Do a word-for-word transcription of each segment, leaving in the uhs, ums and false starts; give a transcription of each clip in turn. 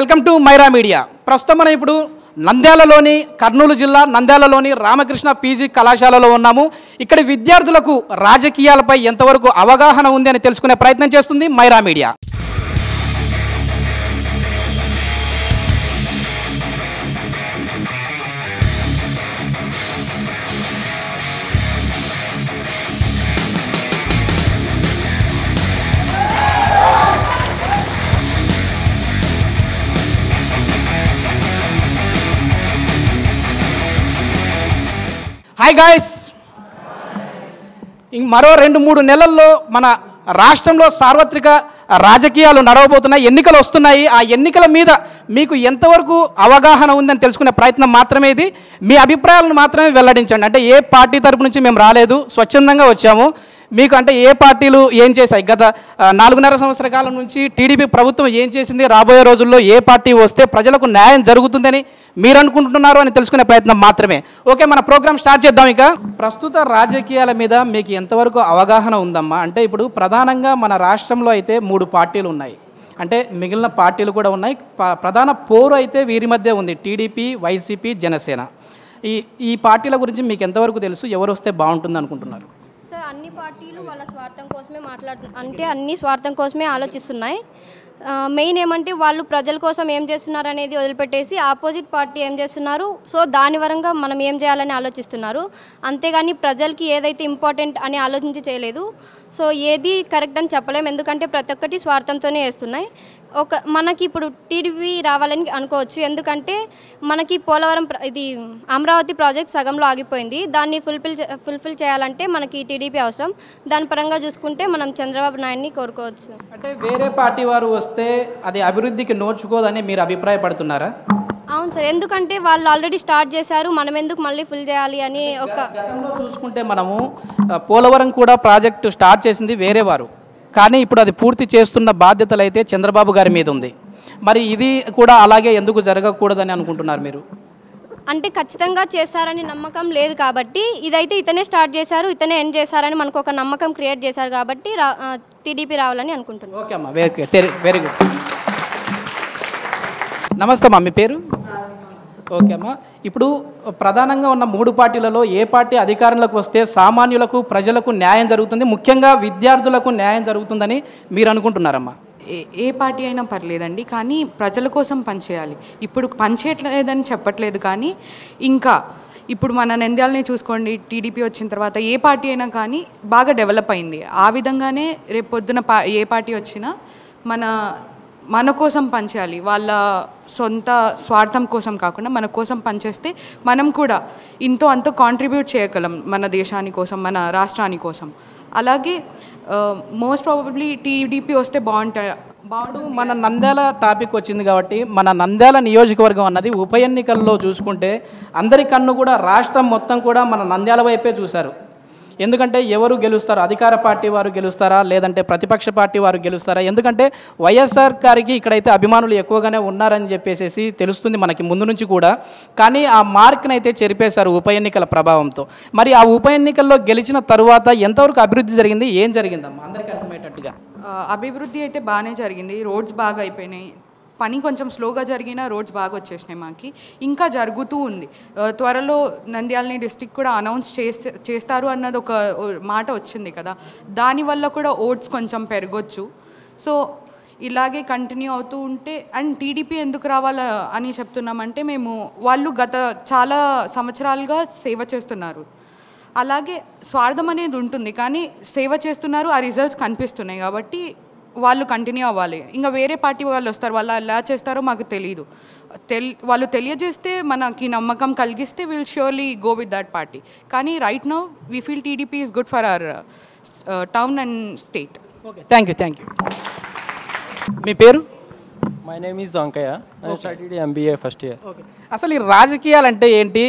Welcome to Myra media. ప్రస్తుతం ఇప్పుడు నంద్యాలలోని కర్నూలు జిల్లా నంద్యాలలోని రామకృష్ణ పీజీ కళాశాలలో ఉన్నాము. ఇక్కడ విద్యార్థులకు రాజకీయాలపై ఎంతవరకు అవగాహన ఉంది అని తెలుసుకునే ప్రయత్నం చేస్తుంది మైరా మీడియా. హాయ్ గాయస్, ఇంక మరో రెండు మూడు నెలల్లో మన రాష్ట్రంలో సార్వత్రిక రాజకీయాలు నడవబోతున్నాయి, ఎన్నికలు వస్తున్నాయి. ఆ ఎన్నికల మీద మీకు ఎంతవరకు అవగాహన ఉందని తెలుసుకునే ప్రయత్నం మాత్రమే ఇది. మీ అభిప్రాయాలను మాత్రమే వెల్లడించండి. అంటే ఏ పార్టీ తరపు నుంచి మేము రాలేదు, స్వచ్ఛందంగా వచ్చాము. మీకు అంటే ఏ పార్టీలు ఏం చేశాయి, గత నాలుగున్నర సంవత్సర కాలం నుంచి టీడీపీ ప్రభుత్వం ఏం చేసింది, రాబోయే రోజుల్లో ఏ పార్టీ వస్తే ప్రజలకు న్యాయం జరుగుతుందని మీరు అనుకుంటున్నారు అని తెలుసుకునే ప్రయత్నం మాత్రమే. ఓకే, మన ప్రోగ్రామ్ స్టార్ట్ చేద్దాం. ఇక ప్రస్తుత రాజకీయాల మీద మీకు ఎంతవరకు అవగాహన ఉందమ్మా? అంటే ఇప్పుడు ప్రధానంగా మన రాష్ట్రంలో అయితే మూడు పార్టీలు ఉన్నాయి, అంటే మిగిలిన పార్టీలు కూడా ఉన్నాయి. ప్రధాన పోరు అయితే వీరి మధ్య ఉంది, టీడీపీ, వైసీపీ, జనసేన. ఈ ఈ పార్టీల గురించి మీకు ఎంతవరకు తెలుసు, ఎవరు వస్తే బాగుంటుంది అనుకుంటున్నారు? సార్, అన్ని పార్టీలు వాళ్ళ స్వార్థం కోసమే మాట్లాడు అంటే అన్ని స్వార్థం కోసమే ఆలోచిస్తున్నాయి. మెయిన్ ఏమంటే వాళ్ళు ప్రజల కోసం ఏం చేస్తున్నారు అనేది వదిలిపెట్టేసి ఆపోజిట్ పార్టీ ఏం చేస్తున్నారు, సో దాని వరంగా మనం ఏం చేయాలని ఆలోచిస్తున్నారు. అంతేగాని ప్రజలకి ఏదైతే ఇంపార్టెంట్ అని ఆలోచించి చేయలేదు. సో ఏది కరెక్ట్ అని చెప్పలేము, ఎందుకంటే ప్రతి ఒక్కటి స్వార్థంతోనే వేస్తున్నాయి. ఒక మనకి ఇప్పుడు టీడీపీ రావాలని అనుకోవచ్చు, ఎందుకంటే మనకి పోలవరం ఇది అమరావతి ప్రాజెక్ట్ సగంలో ఆగిపోయింది. దాన్ని ఫుల్ఫిల్ ఫుల్ఫిల్ చేయాలంటే మనకి టీడీపీ అవసరం. దాని పరంగా చూసుకుంటే మనం చంద్రబాబు నాయుడిని కోరుకోవచ్చు. అంటే వేరే పార్టీ వారు వస్తే అది అభివృద్ధికి నోచుకోదని మీరు అభిప్రాయపడుతున్నారా? అవును సార్, ఎందుకంటే వాళ్ళు ఆల్రెడీ స్టార్ట్ చేశారు, మనం ఎందుకు మళ్ళీ ఫుల్ చేయాలి అని. ఒక గతంలో చూసుకుంటే మనము పోలవరం కూడా ప్రాజెక్టు స్టార్ట్ చేసింది వేరే వారు, కానీ ఇప్పుడు అది పూర్తి చేస్తున్న బాధ్యతలు అయితే చంద్రబాబు గారి మీద ఉంది. మరి ఇది కూడా అలాగే ఎందుకు జరగకూడదని అనుకుంటున్నారు మీరు? అంటే ఖచ్చితంగా చేశారని నమ్మకం లేదు కాబట్టి, ఇదైతే ఇతనే స్టార్ట్ చేశారు, ఇతనే ఎండ్ చేశారని మనకు ఒక నమ్మకం క్రియేట్ చేశారు కాబట్టి టీడీపీ రావాలని అనుకుంటున్నాను. ఓకే అమ్మా, వెరీ గుడ్. నమస్తే అమ్మా, మీ పేరు? ఓకే అమ్మా, ఇప్పుడు ప్రధానంగా ఉన్న మూడు పార్టీలలో ఏ పార్టీ అధికారంలోకి వస్తే సామాన్యులకు, ప్రజలకు న్యాయం జరుగుతుంది, ముఖ్యంగా విద్యార్థులకు న్యాయం జరుగుతుందని మీరు అనుకుంటున్నారమ్మా? ఏ ఏ పార్టీ అయినా పర్లేదండి, కానీ ప్రజల కోసం పనిచేయాలి. ఇప్పుడు పనిచేయట్లేదని చెప్పట్లేదు, కానీ ఇంకా ఇప్పుడు మన నంద్యాలని చూసుకోండి, టీడీపీ వచ్చిన తర్వాత ఏ పార్టీ అయినా కానీ బాగా డెవలప్ అయింది. ఆ విధంగానే రేపు పొద్దున పా ఏ పార్టీ వచ్చినా మన మన కోసం పనిచేయాలి. వాళ్ళ సొంత స్వార్థం కోసం కాకుండా మన కోసం పనిచేస్తే మనం కూడా ఇంతో అంతో కాంట్రిబ్యూట్ చేయగలం మన దేశాని కోసం, మన రాష్ట్రాని కోసం. అలాగే మోస్ట్ ప్రాబబ్లీ టీడీపీ వస్తే బాగుంటా బాగుండు మన నంద్యాల టాపిక్ వచ్చింది కాబట్టి, మన నంద్యాల నియోజకవర్గం అన్నది ఉప ఎన్నికల్లో చూసుకుంటే అందరి కన్ను కూడా, రాష్ట్రం మొత్తం కూడా మన నంద్యాల వైపే చూశారు. ఎందుకంటే ఎవరు గెలుస్తారు, అధికార పార్టీ వారు గెలుస్తారా లేదంటే ప్రతిపక్ష పార్టీ వారు గెలుస్తారా? ఎందుకంటే వైఎస్ఆర్ గారికి ఇక్కడైతే అభిమానులు ఎక్కువగానే ఉన్నారని చెప్పేసి తెలుస్తుంది మనకి ముందు నుంచి కూడా, కానీ ఆ మార్క్ని అయితే చెరిపేశారు ఉప ఎన్నికల ప్రభావంతో. మరి ఆ ఉప ఎన్నికల్లో గెలిచిన తరువాత ఎంతవరకు అభివృద్ధి జరిగింది, ఏం జరిగిందమ్మా అందరికీ అర్థమయ్యేటట్టుగా? అభివృద్ధి అయితే బాగానే జరిగింది, రోడ్స్ బాగా అయిపోయినాయి. పని కొంచెం స్లోగా జరిగినా రోడ్స్ బాగా వచ్చేసినాయి మాకి, ఇంకా జరుగుతూ ఉంది. త్వరలో నంద్యాలని డిస్టిక్ కూడా అనౌన్స్ చేస్తే చేస్తారు అన్నది ఒక మాట వచ్చింది కదా, దానివల్ల కూడా ఓట్స్ కొంచెం పెరగొచ్చు. సో ఇలాగే కంటిన్యూ అవుతూ ఉంటే, అండ్ టీడీపీ ఎందుకు రావాల అని చెప్తున్నామంటే, మేము వాళ్ళు గత చాలా సంవత్సరాలుగా సేవ చేస్తున్నారు. అలాగే స్వార్థం అనేది ఉంటుంది, కానీ సేవ చేస్తున్నారు, ఆ రిజల్ట్స్ కనిపిస్తున్నాయి కాబట్టి వాళ్ళు కంటిన్యూ అవ్వాలి. ఇంకా వేరే పార్టీ వాళ్ళు వస్తారు, వాళ్ళు ఎలా చేస్తారో మాకు తెలియదు. తెల్ వాళ్ళు తెలియజేస్తే, మనకి నమ్మకం కలిగిస్తే will surely go with that party. కానీ right now we feel TDP is good for our town and state. Okay, thank you thank you మీ పేరు? My name is Ankaiah, I studied MBA first year. Okay, అసలు ఈ రాజకీయాలంటే ఏంటి,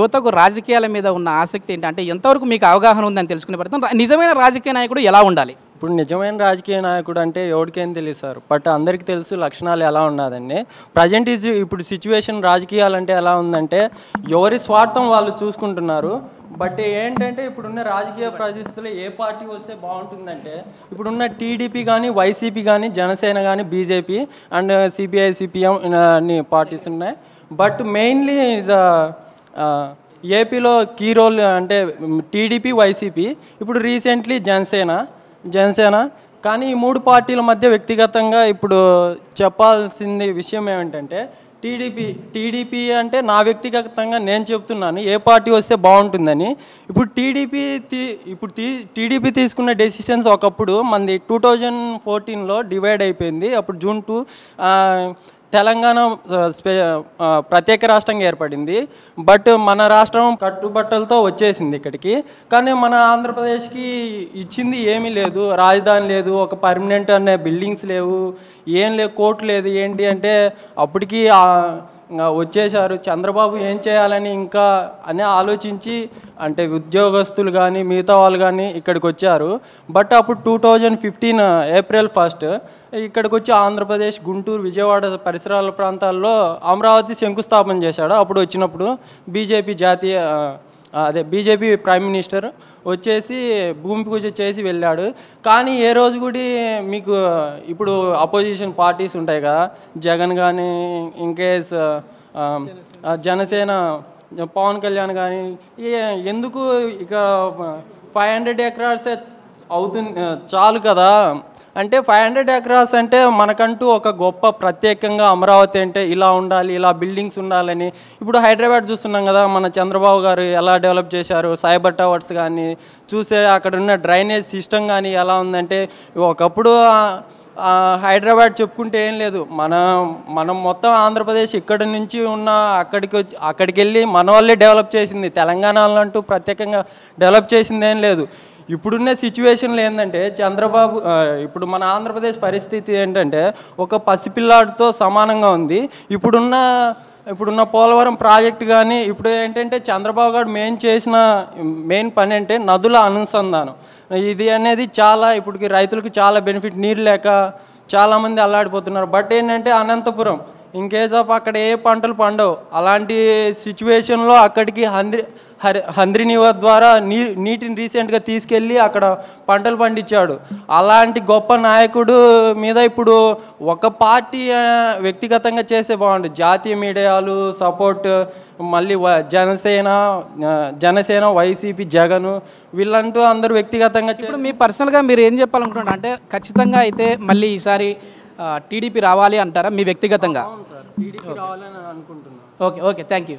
యువతకు రాజకీయాల మీద ఉన్న ఆసక్తి ఏంటి, అంటే ఎంతవరకు మీకు అవగాహన ఉందని తెలుసుకునే పడుతుంది. నిజమైన రాజకీయ నాయకుడు ఎలా ఉండాలి? ఇప్పుడు నిజమైన రాజకీయ నాయకుడు అంటే ఎవరికేం తెలియదు సార్, బట్ అందరికీ తెలుసు లక్షణాలు ఎలా ఉన్నాదండి. ప్రజెంట్ ఈజ్ ఇప్పుడు సిచ్యువేషన్ రాజకీయాలంటే ఎలా ఉందంటే, ఎవరి స్వార్థం వాళ్ళు చూసుకుంటున్నారు, బట్ ఏంటంటే ఇప్పుడున్న రాజకీయ పరిస్థితుల్లో ఏ పార్టీ వస్తే బాగుంటుందంటే ఇప్పుడున్న టీడీపీ కానీ వైసీపీ కానీ జనసేన కానీ బీజేపీ అండ్ సిపిఐ సిపిఎం అన్ని పార్టీస్ ఉన్నాయి. బట్ మెయిన్లీ ఏపీలో కీ రోల్ అంటే టీడీపీ వైసీపీ ఇప్పుడు రీసెంట్లీ జనసేన జనసేన కానీ ఈ మూడు పార్టీల మధ్య వ్యక్తిగతంగా ఇప్పుడు చెప్పాల్సింది విషయం ఏమిటంటే టీడీపీ టీడీపీ అంటే నా వ్యక్తిగతంగా నేను చెప్తున్నాను ఏ పార్టీ వస్తే బాగుంటుందని. ఇప్పుడు టీడీపీ తీ ఇప్పుడు తీ టీడీపీ తీసుకున్న డెసిషన్స్ ఒకప్పుడు మనది టూ థౌజండ్ ఫోర్టీన్లో డివైడ్ అయిపోయింది. అప్పుడు జూన్ టూ తెలంగాణ స్పే ప్రత్యేక రాష్ట్రంగా ఏర్పడింది. బట్ మన రాష్ట్రం కట్టుబట్టలతో వచ్చేసింది ఇక్కడికి, కానీ మన ఆంధ్రప్రదేశ్కి ఇచ్చింది ఏమీ లేదు. రాజధాని లేదు, ఒక పర్మనెంట్ అనే బిల్డింగ్స్ లేవు, ఏం లేవు, కోర్టు లేదు. ఏంటి అంటే అప్పటికి వచ్చేసారు చంద్రబాబు ఏం చేయాలని ఇంకా అని ఆలోచించి అంటే ఉద్యోగస్తులు కానీ మిగతా వాళ్ళు కానీ ఇక్కడికి వచ్చారు. బట్ అప్పుడు two thousand fifteen April first ఇక్కడికి వచ్చి ఆంధ్రప్రదేశ్ గుంటూరు విజయవాడ పరిసరాల ప్రాంతాల్లో అమరావతి శంకుస్థాపన చేశాడు. అప్పుడు వచ్చినప్పుడు బీజేపీ జాతీయ అదే బీజేపీ ప్రైమ్ మినిస్టర్ వచ్చేసి భూమి పూజ చేసి వెళ్ళాడు. కానీ ఏ రోజు కూడా మీకు ఇప్పుడు అపోజిషన్ పార్టీస్ ఉంటాయి కదా, జగన్ కానీ ఇంకేస్ జనసేన పవన్ కళ్యాణ్ కానీ ఎందుకు ఇక ఫైవ్ హండ్రెడ్ ఎకరాస్ అవుతుంది చాలు కదా అంటే ఫైవ్ హండ్రెడ్ ఎకరాస్ అంటే మనకంటూ ఒక గొప్ప ప్రత్యేకంగా అమరావతి అంటే ఇలా ఉండాలి, ఇలా బిల్డింగ్స్ ఉండాలని. ఇప్పుడు హైదరాబాద్ చూస్తున్నాం కదా, మన చంద్రబాబు గారు ఎలా డెవలప్ చేశారు, సైబర్ టవర్స్ కానీ చూసే అక్కడ ఉన్న డ్రైనేజ్ సిస్టమ్ కానీ ఎలా ఉందంటే ఒకప్పుడు హైదరాబాద్ చెప్పుకుంటే ఏం లేదు. మన మనం మొత్తం ఆంధ్రప్రదేశ్ ఇక్కడ నుంచి ఉన్న అక్కడికి వచ్చి అక్కడికి వెళ్ళి మన వాళ్ళే డెవలప్ చేసింది, తెలంగాణలో అంటూ ప్రత్యేకంగా డెవలప్ చేసింది ఏం లేదు. ఇప్పుడున్న సిచ్యువేషన్లో ఏంటంటే చంద్రబాబు ఇప్పుడు మన ఆంధ్రప్రదేశ్ పరిస్థితి ఏంటంటే ఒక పసిపిల్లాడితో సమానంగా ఉంది. ఇప్పుడున్న ఇప్పుడున్న పోలవరం ప్రాజెక్టు కానీ ఇప్పుడు ఏంటంటే చంద్రబాబు గారు మెయిన్ చేసిన మెయిన్ పని అంటే నదుల అనుసంధానం. ఇది అనేది చాలా ఇప్పటికి రైతులకు చాలా బెనిఫిట్, నీరు లేక చాలామంది అల్లాడిపోతున్నారు. బట్ ఏంటంటే అనంతపురం ఇంకేజ్ ఆఫ్ అక్కడ ఏ పంటలు పండవు, అలాంటి సిచ్యువేషన్లో అక్కడికి హంద్రి హరి హంద్రినివా ద్వారా నీ నీటిని రీసెంట్గా తీసుకెళ్ళి అక్కడ పంటలు పండించాడు. అలాంటి గొప్ప నాయకుడు మీద ఇప్పుడు ఒక పార్టీ వ్యక్తిగతంగా చేస్తే బాగుండు. జాతీయ మీడియాలు సపోర్ట్ మళ్ళీ జనసేన జనసేన వైసీపీ జగన్ వీళ్ళంటూ అందరూ వ్యక్తిగతంగా. ఇప్పుడు మీ పర్సనల్గా మీరు ఏం చెప్పాలనుకుంటున్నారు అంటే ఖచ్చితంగా అయితే మళ్ళీ ఈసారి టీడీపీ రావాలి అంటారా మీ వ్యక్తిగతంగా? టీడీపీ రావాలని అనుకుంటున్నాను. Okay okay thank you.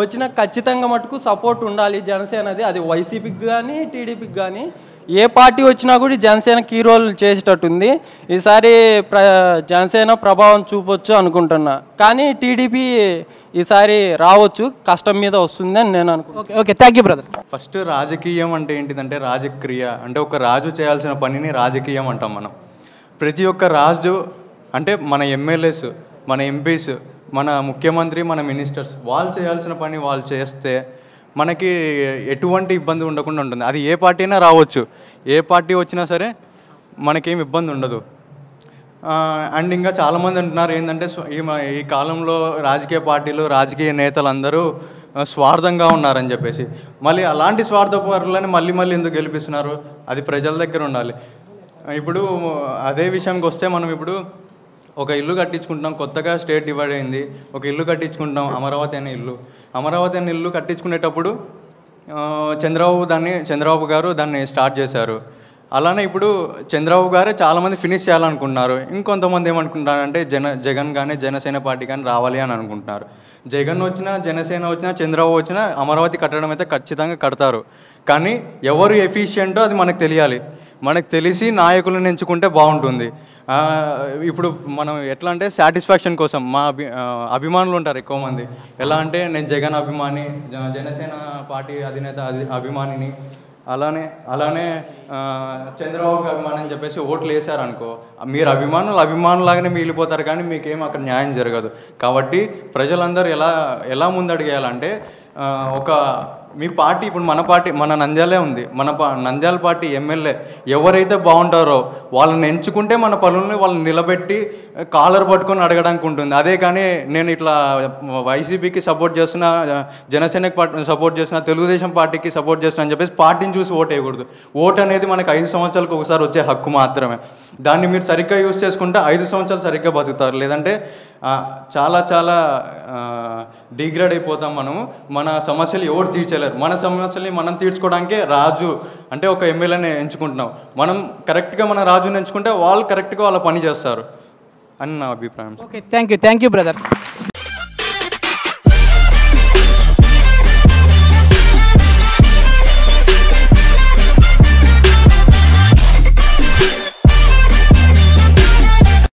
వచ్చిన ఖచ్చితంగా మటుకు సపోర్ట్ ఉండాలి జనసేనది, అది వైసీపీకి కానీ టీడీపీకి కానీ. ఏ పార్టీ వచ్చినా కూడా జనసేన కీ రోల్ చేసేటట్టుంది. ఈసారి ప్ర జనసేన ప్రభావం చూపొచ్చు అనుకుంటున్నా, కానీ టీడీపీ ఈసారి రావచ్చు, కష్టం మీద వస్తుంది అని నేను అనుకుంటున్నాను. Okay thank you brother. First రాజకీయం అంటే ఏంటిదంటే రాజక్రియ, అంటే ఒక రాజు చేయాల్సిన పనిని రాజకీయం అంటాం మనం. ప్రతి ఒక్క రాజు అంటే మన ఎమ్మెల్యేస్, మన ఎంపీస్, మన ముఖ్యమంత్రి, మన మినిస్టర్స్ వాళ్ళు చేయాల్సిన పని వాళ్ళు చేస్తే మనకి ఎటువంటి ఇబ్బంది ఉండకుండా ఉంటుంది. అది ఏ పార్టీ అయినా రావచ్చు, ఏ పార్టీ వచ్చినా సరే మనకేం ఇబ్బంది ఉండదు. అండ్ ఇంకా చాలామంది అంటున్నారు ఏంటంటే ఈ ఈ కాలంలో రాజకీయ పార్టీలు రాజకీయ నేతలు అందరూ స్వార్థంగా ఉన్నారని చెప్పేసి, మళ్ళీ అలాంటి స్వార్థపరులని మళ్ళీ మళ్ళీ ఎందుకు గెలిపిస్తున్నారు, అది ప్రజల దగ్గర ఉండాలి. ఇప్పుడు అదే విషయానికి వస్తే మనం ఇప్పుడు ఒక ఇల్లు కట్టించుకుంటున్నాం, కొత్తగా స్టేట్ డివైడ్ అయింది, ఒక ఇల్లు కట్టించుకుంటున్నాం అమరావతి అనే ఇల్లు. అమరావతి అనే ఇల్లు కట్టించుకునేటప్పుడు చంద్రబాబు దాన్ని చంద్రబాబు గారు దాన్ని స్టార్ట్ చేశారు. అలానే ఇప్పుడు చంద్రబాబు గారే చాలామంది ఫినిష్ చేయాలనుకుంటున్నారు. ఇంకొంతమంది ఏమనుకుంటారంటే జన జగన్ కానీ జనసేన పార్టీ కానీ రావాలి అని అనుకుంటున్నారు. జగన్ వచ్చినా జనసేన వచ్చినా చంద్రబాబు వచ్చినా అమరావతి కట్టడం అయితే ఖచ్చితంగా కడతారు, కానీ ఎవరు ఎఫిషియంటో అది మనకు తెలియాలి. మనకు తెలిసి నాయకులను ఎంచుకుంటే బాగుంటుంది. ఇప్పుడు మనం ఎట్లా అంటే సాటిస్ఫాక్షన్ కోసం మా అభి అభిమానులు ఉంటారు ఎక్కువ మంది. ఎలా అంటే నేను జగన్ అభిమాని, జనసేన పార్టీ అధినేత అభిమానిని అలానే అలానే చంద్రబాబు గారు మనని చెప్పేసి ఓట్లు వేశారనుకో, మీరు అభిమానులు అభిమానులాగానే మిగిలిపోతారు కానీ మీకేం అక్కడ న్యాయం జరగదు. కాబట్టి ప్రజలందరూ ఎలా ఎలా ముందడిగేయాలంటే, ఒక మీ పార్టీ, ఇప్పుడు మన పార్టీ మన నంద్యాలే ఉంది, మన పా నంద్యాల పార్టీ ఎమ్మెల్యే ఎవరైతే బాగుంటారో వాళ్ళని ఎంచుకుంటే మన పనులని వాళ్ళని నిలబెట్టి కాలర్ పట్టుకొని అడగడానికి ఉంటుంది. అదే కానీ నేను ఇట్లా వైసీపీకి సపోర్ట్ చేస్తున్న, జనసేనకి పార్టీ సపోర్ట్ చేస్తున్న, తెలుగుదేశం పార్టీకి సపోర్ట్ చేస్తున్నా అని చెప్పేసి పార్టీని చూసి ఓటు వేయకూడదు. ఓటు అనేది మనకు ఐదు సంవత్సరాలకు ఒకసారి వచ్చే హక్కు మాత్రమే. దాన్ని మీరు సరిగ్గా యూజ్ చేసుకుంటే ఐదు సంవత్సరాలు సరిగ్గా బతుకుతారు, లేదంటే చాలా చాలా డిగ్రేడ్ అయిపోతాం మనము. మన సమస్యలు ఎవరు తీర్చలేరు. మన సమస్యల్ని మనం తీర్చుకోవడానికే రాజు అంటే ఒక ఎమ్మెల్యేని ఎంచుకుంటున్నాం. మనం కరెక్ట్గా మన రాజుని ఎంచుకుంటే వాళ్ళు కరెక్ట్గా వాళ్ళ పని చేస్తారు అని నా అభిప్రాయం. Okay, thank you thank you brother.